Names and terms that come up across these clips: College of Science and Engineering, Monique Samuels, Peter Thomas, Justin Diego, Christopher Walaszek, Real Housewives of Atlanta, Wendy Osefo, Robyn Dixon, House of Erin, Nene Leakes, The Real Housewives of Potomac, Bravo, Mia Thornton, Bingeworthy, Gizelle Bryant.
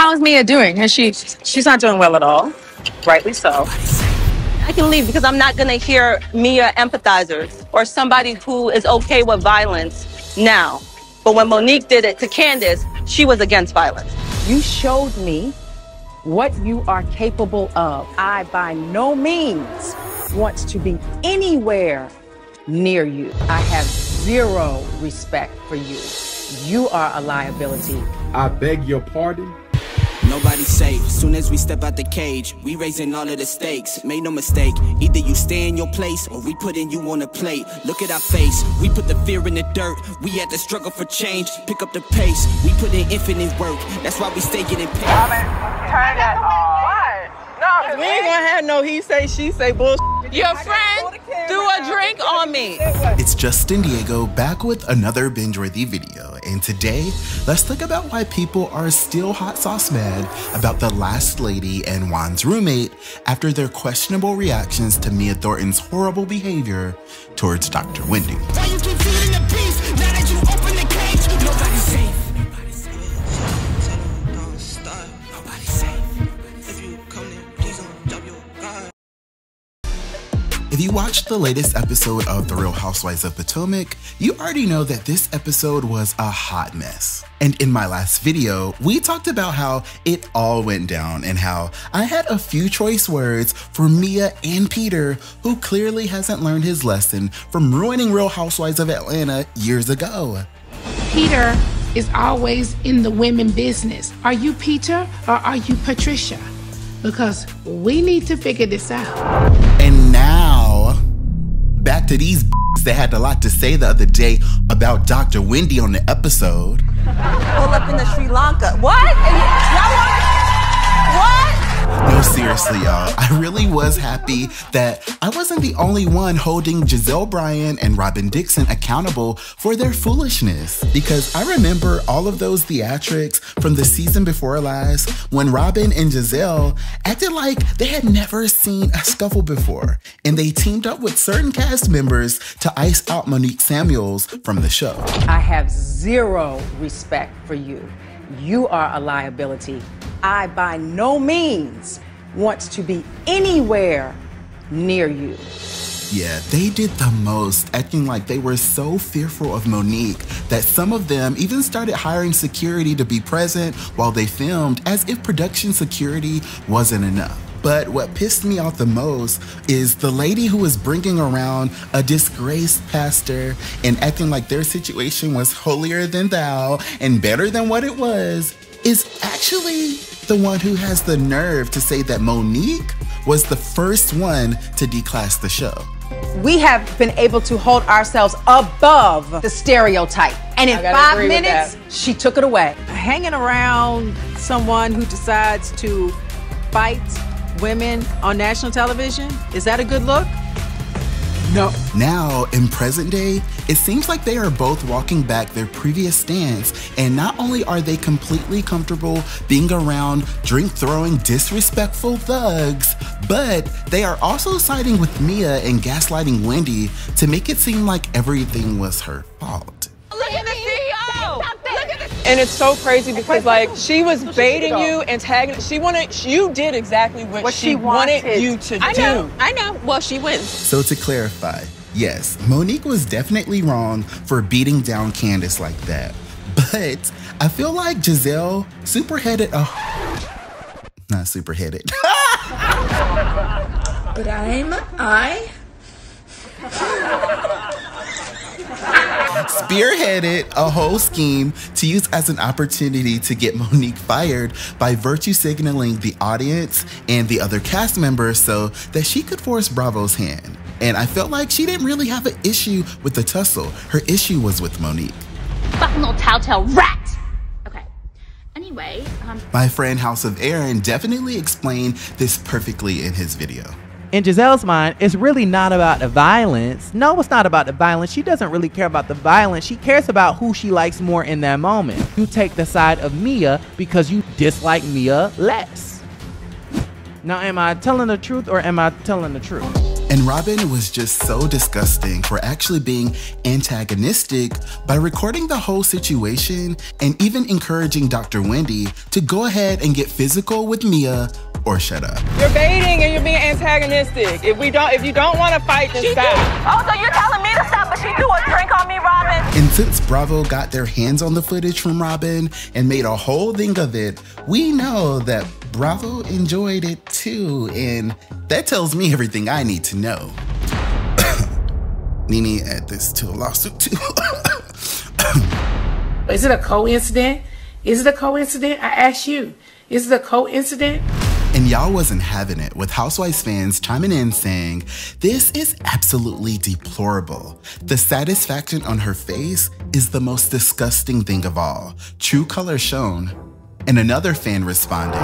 How's Mia doing? She's not doing well at all. Rightly so. I can leave because I'm not going to hear Mia empathizers or somebody who is okay with violence now. But when Monique did it to Candace, she was against violence. You showed me what you are capable of. I by no means want to be anywhere near you. I have zero respect for you. You are a liability. I beg your pardon? Nobody's safe. Soon as we step out the cage, we raising all of the stakes. Make no mistake, either you stay in your place or we putting you on a plate. Look at our face, we put the fear in the dirt. We had to struggle for change, pick up the pace. We put in infinite work, that's why we stay getting paid. Robyn, turn that off. What? No, we ain't gonna have no he say, she say bullshit. Your friend threw a drink on me. It's Justin Diego back with another binge-worthy video, and today let's think about why people are still hot sauce mad about the last lady and Juan's roommate after their questionable reactions to Mia Thornton's horrible behavior towards Dr. Wendy. If you watched the latest episode of The Real Housewives of Potomac, you already know that this episode was a hot mess. And in my last video, we talked about how it all went down and how I had a few choice words for Mia and Peter, who clearly hasn't learned his lesson from ruining Real Housewives of Atlanta years ago. Peter is always in the women business. Are you Peter or are you Patricia? Because we need to figure this out. And now, back to these b****s that had a lot to say the other day about Dr. Wendy on the episode. Pull up in the Sri Lanka. What? What? No, seriously, y'all. I really was happy that I wasn't the only one holding Gizelle Bryant and Robyn Dixon accountable for their foolishness. Because I remember all of those theatrics from the season before last when Robyn and Gizelle acted like they had never seen a scuffle before, and they teamed up with certain cast members to ice out Monique Samuels from the show. I have zero respect for you. You are a liability. I by no means want to be anywhere near you. Yeah, they did the most, acting like they were so fearful of Monique that some of them even started hiring security to be present while they filmed, as if production security wasn't enough. But what pissed me off the most is the lady who was bringing around a disgraced pastor and acting like their situation was holier than thou and better than what it was is actually the one who has the nerve to say that Monique was the first one to declass the show. We have been able to hold ourselves above the stereotype. And in 5 minutes, she took it away. Hanging around someone who decides to fight women on national television, is that a good look? No. Now, in present day, it seems like they are both walking back their previous stance, and not only are they completely comfortable being around drink-throwing, disrespectful thugs, but they are also siding with Mia and gaslighting Wendy to make it seem like everything was her fault. Look at the CEO! And it's so crazy because, like, she was baiting you and tagging. You did exactly what she wanted you to do. I know. Well, she wins. So to clarify, yes, Monique was definitely wrong for beating down Candace like that. But I feel like Gizelle superheaded not superheaded. But spearheaded a whole scheme to use as an opportunity to get Monique fired by virtue signaling the audience and the other cast members so that she could force Bravo's hand. And I felt like she didn't really have an issue with the tussle. Her issue was with Monique. Fucking old telltale rat! Okay, anyway. My friend House of Erin definitely explained this perfectly in his video. In Gizelle's mind, it's really not about the violence. No, it's not about the violence. She doesn't really care about the violence. She cares about who she likes more in that moment. You take the side of Mia because you dislike Mia less. Now, am I telling the truth or am I telling the truth? And Robyn was just so disgusting for actually being antagonistic by recording the whole situation and even encouraging Dr. Wendy to go ahead and get physical with Mia or shut up. You're baiting and you're being antagonistic. If you don't want to fight, then stop. Oh, so you're telling me to stop, but she threw a drink on me, Robyn. And since Bravo got their hands on the footage from Robyn and made a whole thing of it, we know that Bravo enjoyed it too, and that tells me everything I need to know. Nene add this to a lawsuit too. Is it a coincidence? Is it a coincidence? I ask you, is it a coincidence? And y'all wasn't having it, with Housewives fans chiming in saying, "This is absolutely deplorable. The satisfaction on her face is the most disgusting thing of all. True color shown." And another fan responded,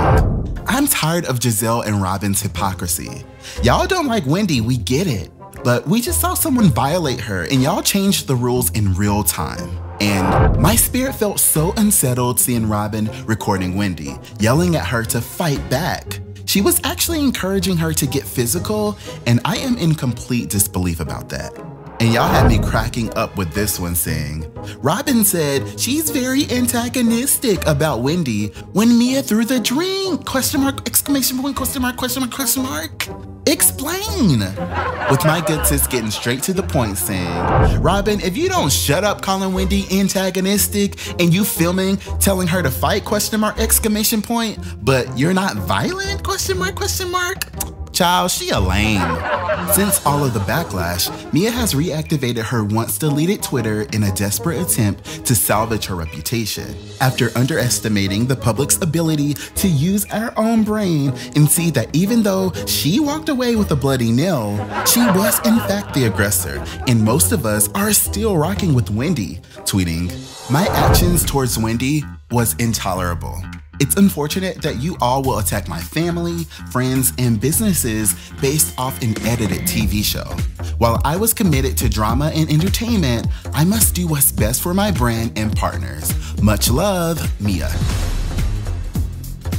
"I'm tired of Gizelle and Robyn's hypocrisy. Y'all don't like Wendy, we get it. But we just saw someone violate her and y'all changed the rules in real time." And my spirit felt so unsettled seeing Robyn recording Wendy, yelling at her to fight back. She was actually encouraging her to get physical, and I am in complete disbelief about that. And y'all had me cracking up with this one saying, "Robyn said she's very antagonistic about Wendy when Mia threw the drink, question mark, exclamation point, question mark, question mark, question mark. Explain." With my good sis getting straight to the point saying, "Robyn, if you don't shut up calling Wendy antagonistic and you filming telling her to fight, question mark, exclamation point, but you're not violent, question mark, question mark. Child, she a lame." Since all of the backlash, Mia has reactivated her once-deleted Twitter in a desperate attempt to salvage her reputation. After underestimating the public's ability to use our own brain and see that even though she walked away with a bloody nail, she was in fact the aggressor, and most of us are still rocking with Wendy, tweeting, "My actions towards Wendy was intolerable. It's unfortunate that you all will attack my family, friends, and businesses based off an edited TV show. While I was committed to drama and entertainment, I must do what's best for my brand and partners. Much love, Mia."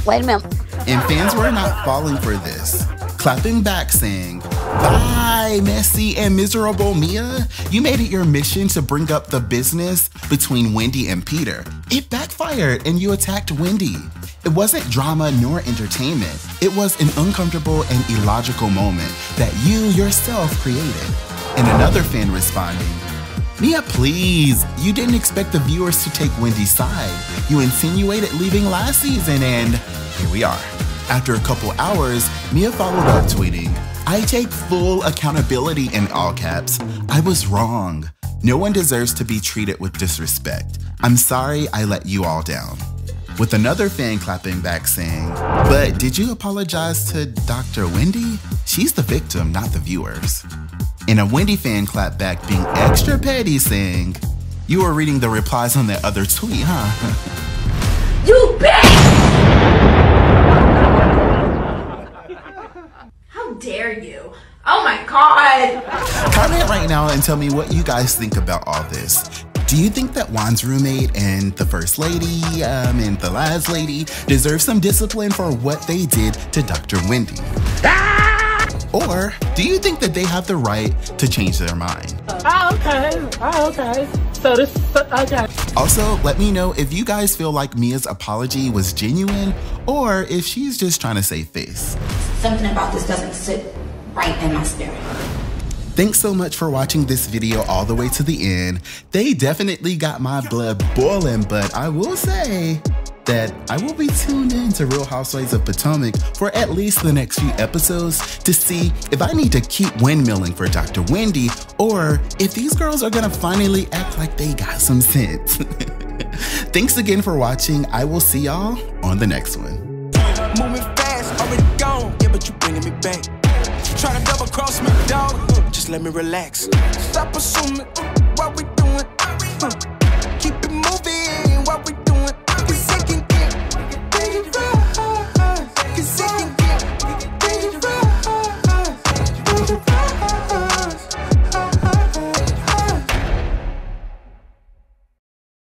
Wait a minute. And fans were not falling for this, clapping back saying, "Bye, messy and miserable Mia. You made it your mission to bring up the business between Wendy and Peter. It backfired and you attacked Wendy. It wasn't drama nor entertainment. It was an uncomfortable and illogical moment that you yourself created." And another fan responding, "Mia, please, you didn't expect the viewers to take Wendy's side. You insinuated leaving last season and here we are." After a couple hours, Mia followed up tweeting, "I take full accountability in all caps. I was wrong. No one deserves to be treated with disrespect. I'm sorry I let you all down." With another fan clapping back saying, "But did you apologize to Dr. Wendy? She's the victim, not the viewers." And a Wendy fan clapped back being extra petty saying, "You were reading the replies on that other tweet, huh?" You bitch! Dare you? Oh my God! Comment right now and tell me what you guys think about all this. Do you think that Juan's roommate and the first lady and the last lady deserve some discipline for what they did to Dr. Wendy? Or do you think that they have the right to change their mind? Okay. Also, let me know if you guys feel like Mia's apology was genuine or if she's just trying to save face. Something about this doesn't sit right in my spirit. Thanks so much for watching this video all the way to the end. They definitely got my blood boiling, but I will say that I will be tuned in to Real Housewives of Potomac for at least the next few episodes to see if I need to keep windmilling for Dr. Wendy or if these girls are gonna finally act like they got some sense. Thanks again for watching. I will see y'all on the next one. Me back. Try to double cross me, dog. Just let me relax. Stop assuming what we